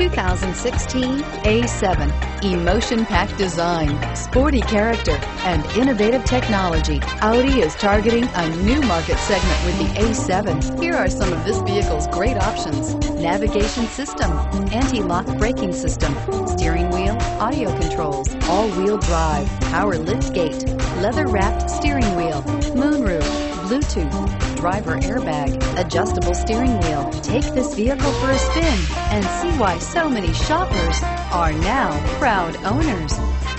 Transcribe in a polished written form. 2016 A7. Emotion-packed design, sporty character, and innovative technology. Audi is targeting a new market segment with the A7. Here are some of this vehicle's great options: navigation system, anti-lock braking system, steering wheel audio controls, all-wheel drive, power liftgate, leather-wrapped steering wheel, moonroof, Bluetooth, driver airbag, adjustable steering wheel. Take this vehicle for a spin and see why so many shoppers are now proud owners.